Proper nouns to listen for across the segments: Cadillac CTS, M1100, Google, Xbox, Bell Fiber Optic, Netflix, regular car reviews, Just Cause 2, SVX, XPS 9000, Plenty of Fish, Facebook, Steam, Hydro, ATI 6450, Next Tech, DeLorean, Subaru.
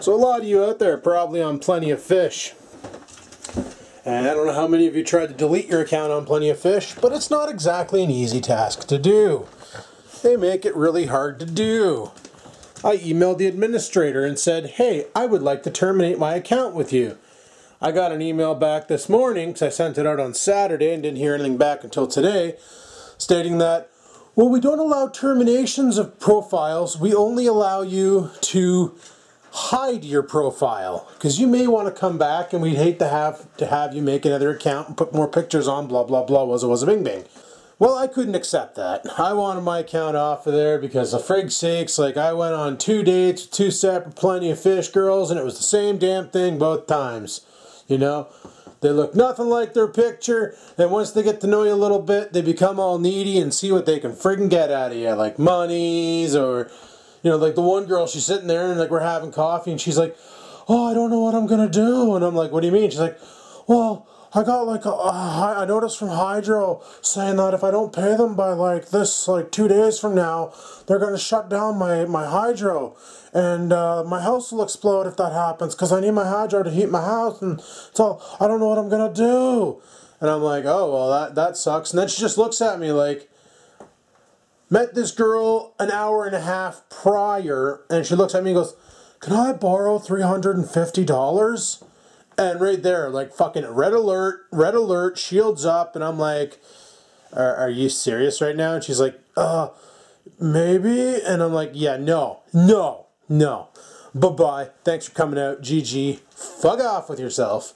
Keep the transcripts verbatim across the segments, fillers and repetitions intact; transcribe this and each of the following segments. So a lot of you out there are probably on Plenty of Fish. And I don't know how many of you tried to delete your account on Plenty of Fish, but it's not exactly an easy task to do. They make it really hard to do. I emailed the administrator and said, hey, I would like to terminate my account with you. I got an email back this morning, because I sent it out on Saturday and didn't hear anything back until today, stating that, well, we don't allow terminations of profiles, we only allow you to hide your profile, because you may want to come back and we'd hate to have to have you make another account and put more pictures on, blah, blah, blah, was it, was a bing, bing. Well, I couldn't accept that. I wanted my account off of there because, for frig's sakes, like, I went on two dates with two separate Plenty of Fish girls and it was the same damn thing both times. You know, they look nothing like their picture, and once they get to know you a little bit, they become all needy and see what they can friggin' get out of you, like monies, or, you know, like the one girl, she's sitting there and, like, we're having coffee and she's like, oh, I don't know what I'm gonna do. And I'm like, what do you mean? She's like, well, I got like a, uh, I noticed from Hydro saying that if I don't pay them by like this, like two days from now, they're going to shut down my, my Hydro. And uh, my house will explode if that happens because I need my Hydro to heat my house. And so I don't know what I'm going to do. And I'm like, oh, well, that, that sucks. And then she just looks at me like, met this girl an hour and a half prior. And she looks at me and goes, can I borrow three hundred fifty dollars? And right there, like, fucking red alert, red alert, shields up, and I'm like, are, are you serious right now? And she's like, uh, maybe? And I'm like, yeah, no, no, no. Bye-bye. Thanks for coming out. G G. Fuck off with yourself.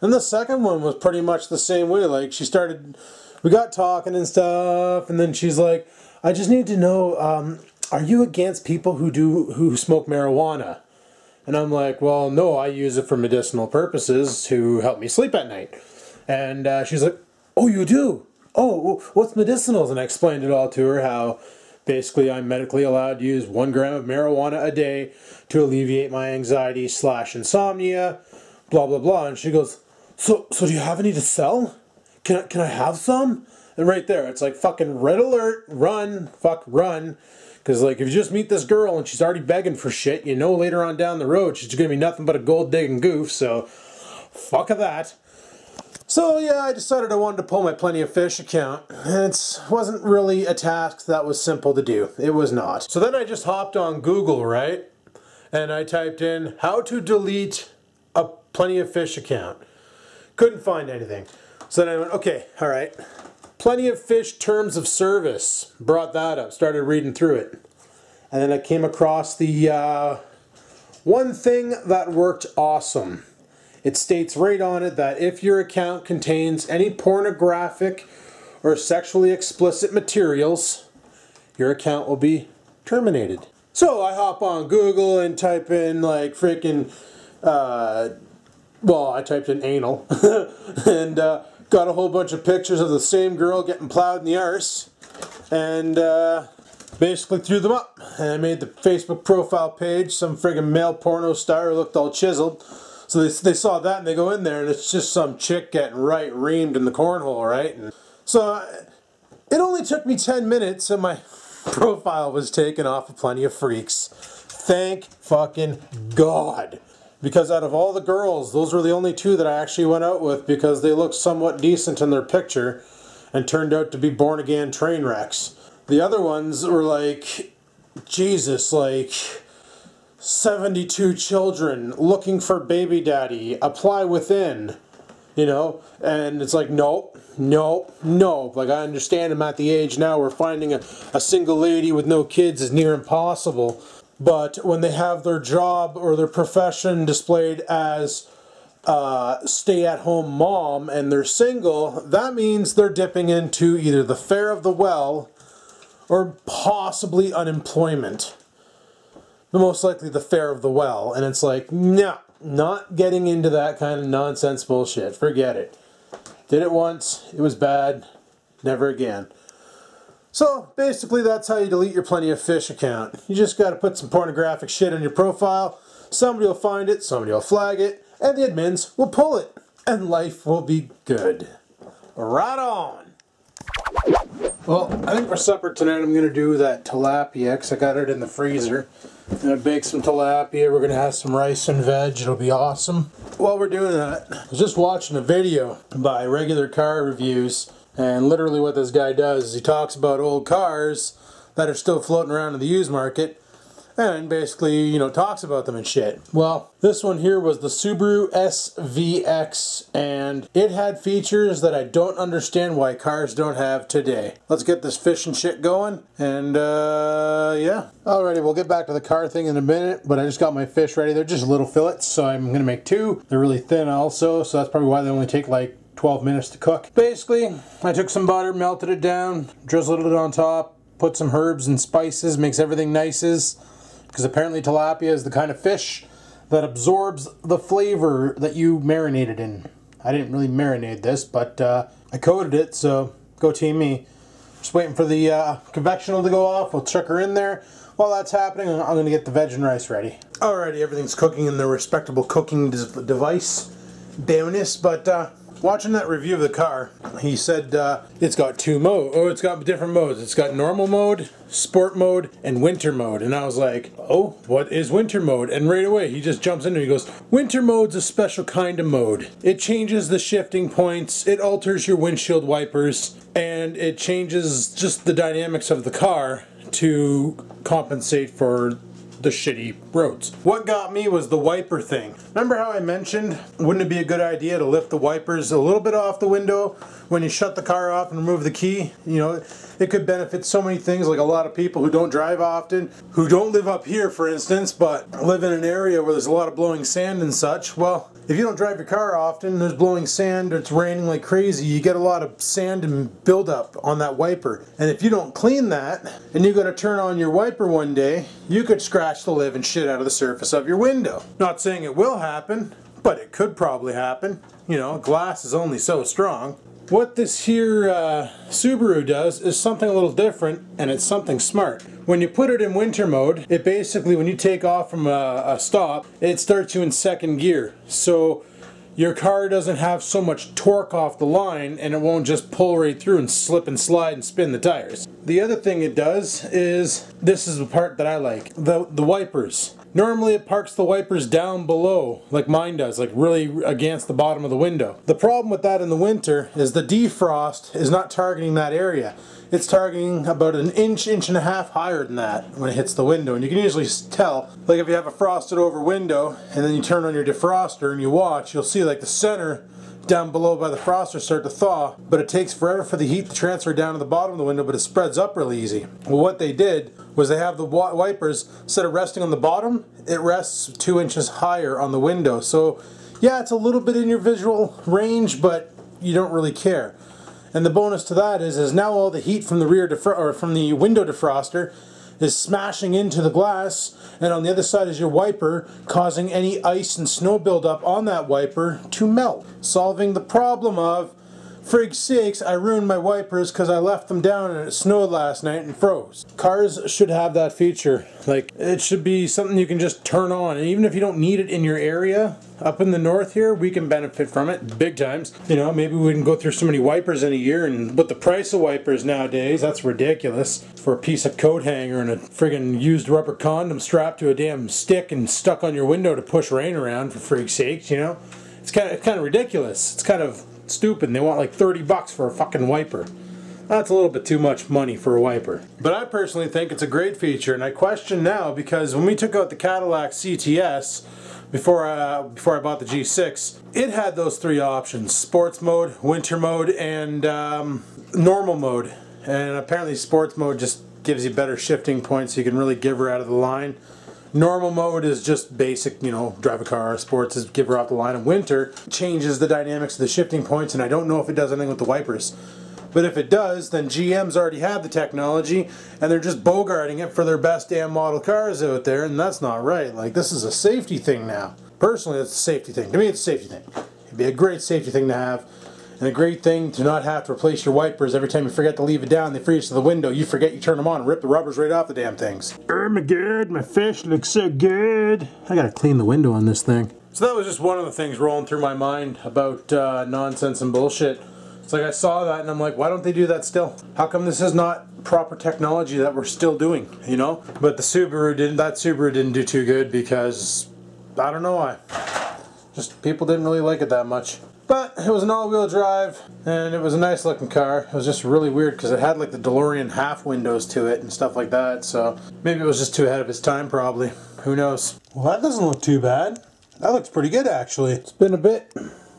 And the second one was pretty much the same way. Like, she started, we got talking and stuff, and then she's like, I just need to know, um, are you against people who do, who smoke marijuana? And I'm like, well, no, I use it for medicinal purposes to help me sleep at night. And uh, she's like, oh, you do? Oh, what's medicinals? And I explained it all to her, how basically I'm medically allowed to use one gram of marijuana a day to alleviate my anxiety slash insomnia, blah, blah, blah. And she goes, so so do you have any to sell? Can I, can I have some? And right there, it's like fucking red alert, run, fuck, run. Because, like, if you just meet this girl and she's already begging for shit, you know later on down the road she's going to be nothing but a gold-digging goof, so fuck that. So, yeah, I decided I wanted to pull my Plenty of Fish account. It wasn't really a task that was simple to do. It was not. So then I just hopped on Google, right? And I typed in, how to delete a Plenty of Fish account. Couldn't find anything. So then I went, okay, all right. Plenty of Fish terms of service, brought that up, started reading through it, and then I came across the uh, one thing that worked awesome. It states right on it that if your account contains any pornographic or sexually explicit materials, your account will be terminated. So I hop on Google and type in, like, freaking uh, well, I typed in anal and uh, got a whole bunch of pictures of the same girl getting plowed in the arse, and uh, basically threw them up. And I made the Facebook profile page some friggin' male porno star who looked all chiseled. So they, they saw that and they go in there and it's just some chick getting right reamed in the cornhole, right? And so it only took me ten minutes and my profile was taken off of Plenty of Freaks. Thank fucking God. Because out of all the girls, those were the only two that I actually went out with because they looked somewhat decent in their picture and turned out to be born-again train wrecks. The other ones were like, Jesus, like, seventy-two children looking for baby daddy, apply within, you know? And it's like, nope, nope, nope. Like, I understand I'm at the age now where finding a, a single lady with no kids is near impossible. But when they have their job or their profession displayed as uh, stay-at-home mom and they're single, that means they're dipping into either the fare of the well or possibly unemployment. But most likely the fare of the well. And it's like, no, not getting into that kind of nonsense bullshit. Forget it. Did it once. It was bad. Never again. So, basically, that's how you delete your Plenty of Fish account. You just gotta put some pornographic shit on your profile, somebody will find it, somebody will flag it, and the admins will pull it, and life will be good. Right on! Well, I think for supper tonight I'm gonna do that tilapia, because I got it in the freezer. I'm gonna bake some tilapia. We're gonna have some rice and veg. It'll be awesome. While we're doing that, I was just watching a video by Regular Car Reviews, and literally what this guy does is he talks about old cars that are still floating around in the used market, and basically, you know, talks about them and shit. Well, this one here was the Subaru S V X, and it had features that I don't understand why cars don't have today. Let's get this fish and shit going, and uh, yeah. Alrighty, we'll get back to the car thing in a minute, but I just got my fish ready. They're just little fillets, so I'm gonna make two. They're really thin also, so that's probably why they only take like twelve minutes to cook. Basically, I took some butter, melted it down, drizzled it on top, put some herbs and spices, makes everything nices. Because apparently tilapia is the kind of fish that absorbs the flavor that you marinated in. I didn't really marinate this, but uh, I coated it, so go team me. Just waiting for the uh, convectional to go off. We'll chuck her in there. While that's happening, I'm going to get the veg and rice ready. Alrighty, everything's cooking in the respectable cooking de device. Downus, but uh, watching that review of the car, he said uh, it's got two modes. Oh, it's got different modes. It's got normal mode, sport mode, and winter mode. And I was like, oh, what is winter mode? And right away, he just jumps into it. He goes, winter mode's a special kind of mode. It changes the shifting points. It alters your windshield wipers. And it changes just the dynamics of the car to compensate for the shitty roads. What got me was the wiper thing. Remember how I mentioned, wouldn't it be a good idea to lift the wipers a little bit off the window when you shut the car off and remove the key? You know, it could benefit so many things, like a lot of people who don't drive often, who don't live up here, for instance, but live in an area where there's a lot of blowing sand and such. Well, if you don't drive your car often, there's blowing sand, it's raining like crazy, you get a lot of sand and buildup on that wiper. And if you don't clean that, and you're gonna turn on your wiper one day, you could scratch the living shit out of the surface of your window. Not saying it will happen, but it could probably happen. You know, glass is only so strong. What this here uh, Subaru does is something a little different, and it's something smart. When you put it in winter mode, it basically, when you take off from a, a stop, it starts you in second gear. So your car doesn't have so much torque off the line, and it won't just pull right through and slip and slide and spin the tires. The other thing it does is, this is the part that I like, the, the wipers. Normally it parks the wipers down below, like mine does, like really against the bottom of the window. The problem with that in the winter is the defrost is not targeting that area. It's targeting about an inch, inch and a half higher than that when it hits the window. And you can usually tell, like if you have a frosted over window and then you turn on your defroster and you watch, you'll see like the center down below by the froster start to thaw, but it takes forever for the heat to transfer down to the bottom of the window, but it spreads up really easy. Well, what they did was they have the wipers, instead of resting on the bottom, it rests two inches higher on the window. So yeah, it's a little bit in your visual range, but you don't really care. And the bonus to that is, is now all the heat from the rear defro- or from the window defroster is smashing into the glass, and on the other side is your wiper, causing any ice and snow buildup on that wiper to melt, solving the problem of, frig sakes, I ruined my wipers because I left them down and it snowed last night and froze. Cars should have that feature. Like, it should be something you can just turn on, and even if you don't need it in your area, up in the north here, we can benefit from it big times. You know, maybe we can go through so many wipers in a year, and with the price of wipers nowadays, that's ridiculous. For a piece of coat hanger and a friggin' used rubber condom strapped to a damn stick and stuck on your window to push rain around, for frig's sakes, you know? It's kind of, kind of ridiculous. It's kind of stupid. They want like thirty bucks for a fucking wiper. That's a little bit too much money for a wiper. But I personally think it's a great feature, and I question now because when we took out the Cadillac C T S before I, before I bought the G six, it had those three options: sports mode, winter mode, and um, normal mode. And apparently sports mode just gives you better shifting points, so you can really give her out of the line. Normal mode is just basic, you know, drive a car. Sports is give her off the line. And winter changes the dynamics of the shifting points, and I don't know if it does anything with the wipers. But if it does, then G M's already have the technology, and they're just bogarting it for their best damn model cars out there, and that's not right. Like, this is a safety thing now. Personally, it's a safety thing. To me, it's a safety thing. It'd be a great safety thing to have, and a great thing to not have to replace your wipers every time you forget to leave it down. They freeze to the window. You forget you turn them on and rip the rubbers right off the damn things. Oh my god, my fish looks so good. I gotta clean the window on this thing. So that was just one of the things rolling through my mind about uh, nonsense and bullshit. It's like I saw that and I'm like, why don't they do that still? How come this is not proper technology that we're still doing, you know? But the Subaru didn't, that Subaru didn't do too good because, I don't know why. Just people didn't really like it that much. But it was an all-wheel drive and it was a nice looking car. It was just really weird because it had like the DeLorean half windows to it and stuff like that, so maybe it was just too ahead of its time probably. Who knows? Well, that doesn't look too bad. That looks pretty good actually. It's been a bit.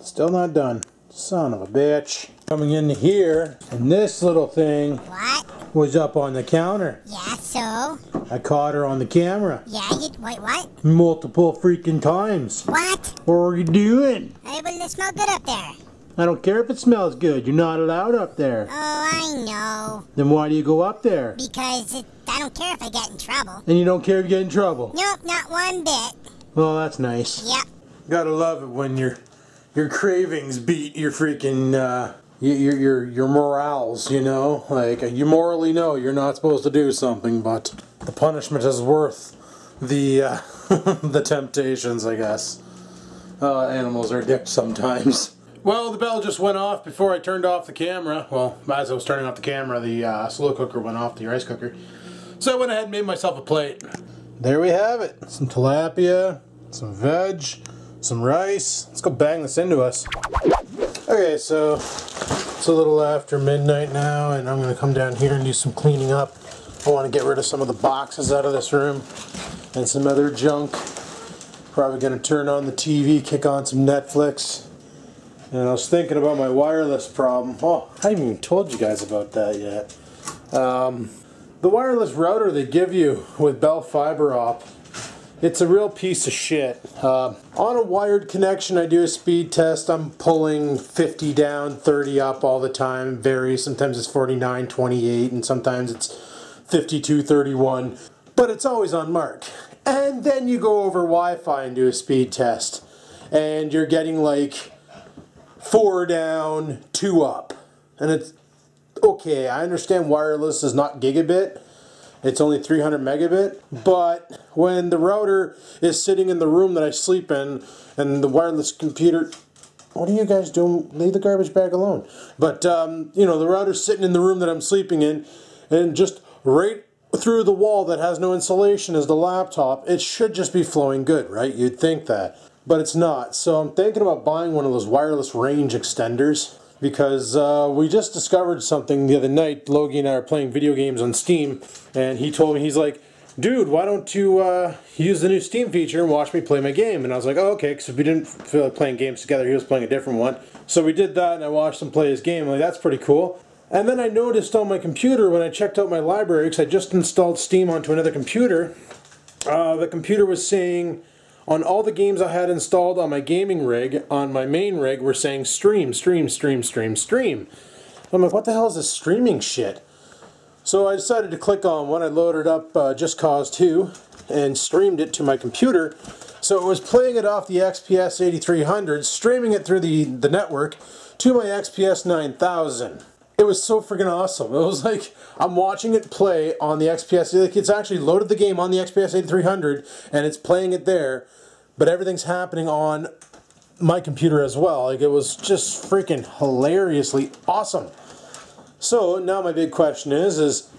Still not done. Son of a bitch. Coming in here, and this little thing what? was up on the counter. Yeah, so? I caught her on the camera. Yeah, you, wait, what? Multiple freaking times. What? What are you doing? Hey, wouldn't it smell good up there? I don't care if it smells good. You're not allowed up there. Oh, I know. Then why do you go up there? Because it, I don't care if I get in trouble. And you don't care if you get in trouble? Nope, not one bit. Well, that's nice. Yep. Gotta love it when your your cravings beat your freaking uh, your your your morals. You know, like you morally know you're not supposed to do something, but the punishment is worth the uh, the temptations, I guess. Uh, animals are dicks sometimes. Well, the bell just went off before I turned off the camera. Well, as I was turning off the camera, the uh, slow cooker went off, the rice cooker. So I went ahead and made myself a plate. There we have it. Some tilapia, some veg, some rice. Let's go bang this into us. Okay, so it's a little after midnight now, and I'm going to come down here and do some cleaning up. I want to get rid of some of the boxes out of this room and some other junk. Probably going to turn on the T V, kick on some Netflix. And I was thinking about my wireless problem. Oh, I haven't even told you guys about that yet. Um, the wireless router they give you with Bell Fiber Optic, it's a real piece of shit. Uh, on a wired connection, I do a speed test. I'm pulling fifty down, thirty up all the time. It varies. Sometimes it's forty-nine, twenty-eight, and sometimes it's fifty-two, thirty-one. But it's always on mark. And then you go over Wi-Fi and do a speed test. And you're getting like four down, two up. And it's okay. I understand wireless is not gigabit. It's only three hundred megabit, but when the router is sitting in the room that I sleep in, and the wireless computer, what are you guys doing? Leave the garbage bag alone. But, um, you know, the router's sitting in the room that I'm sleeping in, and just right through the wall that has no insulation is the laptop. It should just be flowing good, right? You'd think that, but it's not. So I'm thinking about buying one of those wireless range extenders, because uh, we just discovered something the other night. Logie and I are playing video games on Steam, and he told me, he's like, dude, why don't you uh, use the new Steam feature and watch me play my game? And I was like, oh, okay, because we didn't feel like playing games together. He was playing a different one. So we did that, and I watched him play his game. I'm like, that's pretty cool. And then I noticed on my computer, when I checked out my library, because I just installed Steam onto another computer, uh, the computer was saying, on all the games I had installed on my gaming rig, on my main rig, were saying stream, stream, stream, stream, stream. I'm like, what the hell is this streaming shit? So I decided to click on one. I loaded up uh, Just Cause two and streamed it to my computer. So it was playing it off the X P S eighty-three hundred, streaming it through the, the network to my X P S nine thousand. It was so freaking awesome. It was like, I'm watching it play on the X P S. Like, it's actually loaded the game on the X P S eighty-three hundred, and it's playing it there, but everything's happening on my computer as well. Like, it was just freaking hilariously awesome. So now my big question is, is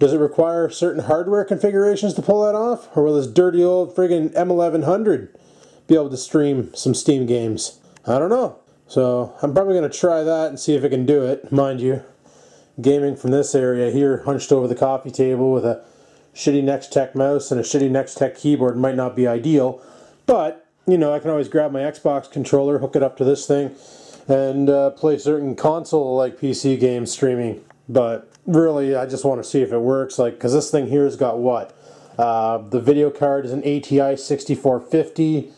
does it require certain hardware configurations to pull that off? Or will this dirty old friggin' M eleven hundred be able to stream some Steam games? I don't know. So I'm probably going to try that and see if it can do it. Mind you, gaming from this area here, hunched over the coffee table with a shitty Next Tech mouse and a shitty Next Tech keyboard might not be ideal. But, you know, I can always grab my Xbox controller, hook it up to this thing, and uh, play certain console-like P C games streaming. But really, I just want to see if it works, like, because this thing here has got what? Uh, the video card is an A T I sixty-four fifty.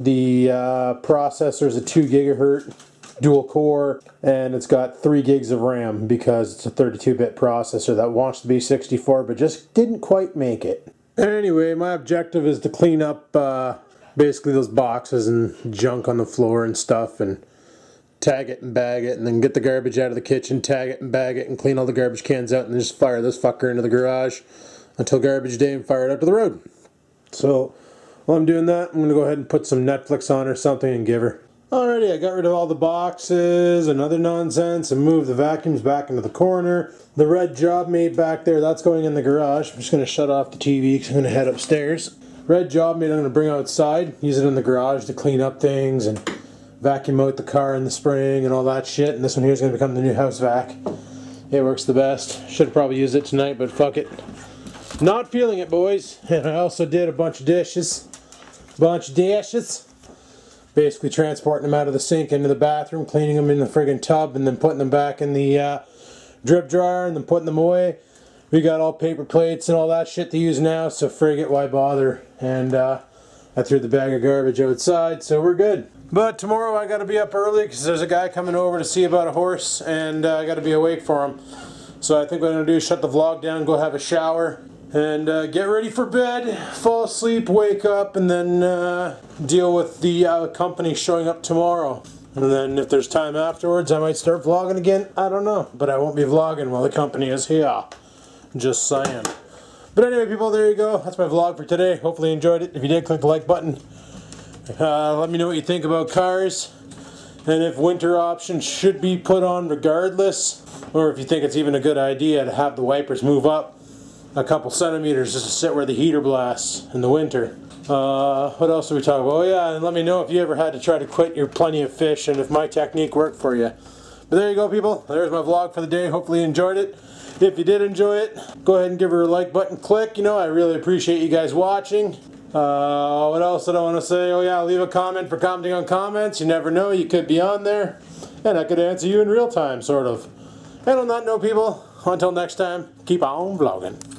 The uh, processor is a two gigahertz dual core, and it's got three gigs of RAM because it's a thirty-two bit processor that wants to be sixty-four but just didn't quite make it. Anyway, my objective is to clean up uh, basically those boxes and junk on the floor and stuff, and tag it and bag it, and then get the garbage out of the kitchen, tag it and bag it, and clean all the garbage cans out, and just fire this fucker into the garage until garbage day and fire it out to the road. So while I'm doing that, I'm going to go ahead and put some Netflix on or something and give her. Alrighty, I got rid of all the boxes and other nonsense and moved the vacuums back into the corner. The red job mate back there, that's going in the garage. I'm just going to shut off the T V because I'm going to head upstairs. Red job mate I'm going to bring outside, use it in the garage to clean up things and vacuum out the car in the spring and all that shit. And this one here is going to become the new house vac. It works the best. Should probably use it tonight, but fuck it. Not feeling it, boys. And I also did a bunch of dishes. Bunch of dishes. Basically transporting them out of the sink into the bathroom, cleaning them in the friggin' tub, and then putting them back in the uh, drip dryer and then putting them away. We got all paper plates and all that shit to use now, so frig it, why bother? And uh, I threw the bag of garbage outside, so we're good. But tomorrow I gotta be up early because there's a guy coming over to see about a horse, and uh, I gotta be awake for him. So I think what I'm gonna do is shut the vlog down, go have a shower, and uh, get ready for bed, fall asleep, wake up, and then uh, deal with the uh, company showing up tomorrow. And then if there's time afterwards, I might start vlogging again. I don't know, but I won't be vlogging while the company is here. Just saying. But anyway, people, there you go. That's my vlog for today. Hopefully you enjoyed it. If you did, click the like button. Uh, let me know what you think about cars, and if winter options should be put on regardless, or if you think it's even a good idea to have the wipers move up a couple centimeters just to sit where the heater blasts in the winter. Uh, what else do we talk about? Oh yeah, and let me know if you ever had to try to quit your Plenty of Fish and if my technique worked for you. But there you go, people. There's my vlog for the day. Hopefully you enjoyed it. If you did enjoy it, go ahead and give her a like button click. You know, I really appreciate you guys watching. Uh, what else did I want to say? Oh yeah, leave a comment for commenting on comments. You never know, you could be on there. And I could answer you in real time, sort of. And on that note, people, until next time, keep on vlogging.